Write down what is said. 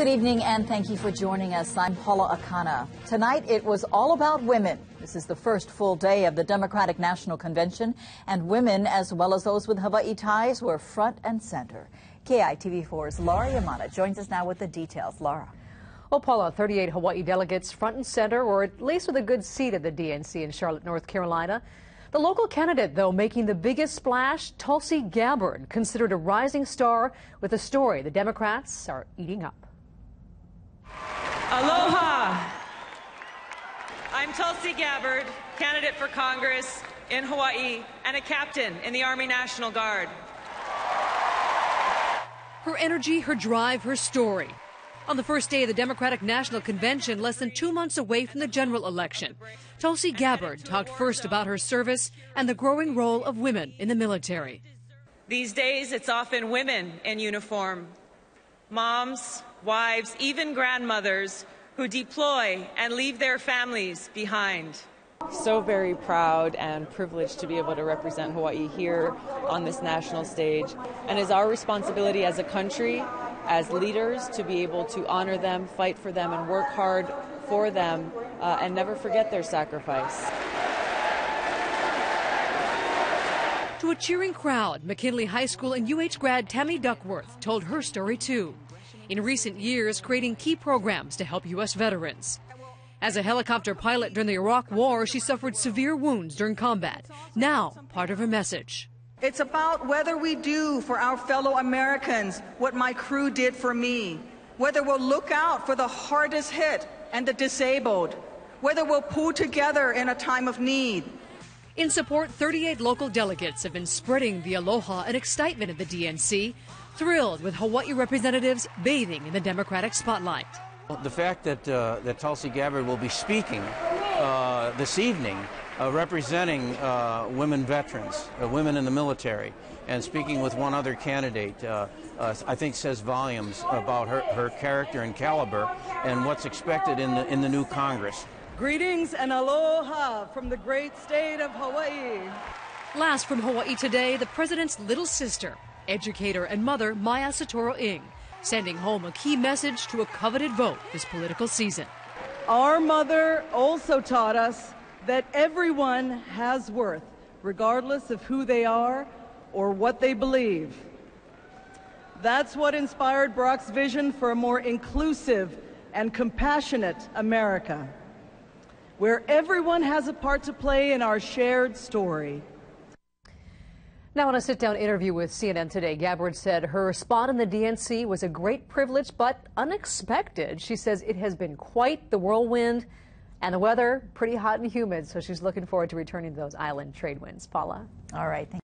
Good evening, and thank you for joining us. I'm Paula Akana. Tonight, it was all about women. This is the first full day of the Democratic National Convention, and women, as well as those with Hawaii ties, were front and center. KITV4's Laura Yamada joins us now with the details. Laura. Well, Paula, 38 Hawaii delegates front and center, or at least with a good seat at the DNC in Charlotte, North Carolina. The local candidate, though, making the biggest splash, Tulsi Gabbard, considered a rising star with a story the Democrats are eating up. Aloha! I'm Tulsi Gabbard, candidate for Congress in Hawaii and a captain in the Army National Guard. Her energy, her drive, her story. On the first day of the Democratic National Convention, less than 2 months away from the general election, Tulsi Gabbard talked first about her service and the growing role of women in the military. These days, it's often women in uniform, moms, wives, even grandmothers who deploy and leave their families behind. So very proud and privileged to be able to represent Hawaii here on this national stage. And it's our responsibility as a country, as leaders, to be able to honor them, fight for them, and work hard for them, and never forget their sacrifice. To a cheering crowd, McKinley High School and UH grad Tammy Duckworth told her story too. In recent years, creating key programs to help U.S. veterans. As a helicopter pilot during the Iraq War, she suffered severe wounds during combat. Now, part of her message. It's about whether we do for our fellow Americans what my crew did for me, whether we'll look out for the hardest hit and the disabled, whether we'll pull together in a time of need. In support, 38 local delegates have been spreading the aloha and excitement at the DNC, thrilled with Hawaii representatives bathing in the Democratic spotlight. The fact that, Tulsi Gabbard will be speaking this evening representing women veterans, women in the military, and speaking with one other candidate, I think says volumes about her character and caliber and what's expected in the new Congress. Greetings and aloha from the great state of Hawaii. Last from Hawaii today, the president's little sister, educator and mother Maya Satoru Ing, sending home a key message to a coveted vote this political season. Our mother also taught us that everyone has worth, regardless of who they are or what they believe. That's what inspired Barack's vision for a more inclusive and compassionate America, where everyone has a part to play in our shared story. Now, in a sit-down interview with CNN Today, Gabbard said her spot in the DNC was a great privilege, but unexpected. She says it has been quite the whirlwind, and the weather pretty hot and humid, so she's looking forward to returning to those island trade winds. Paula. All right. Thank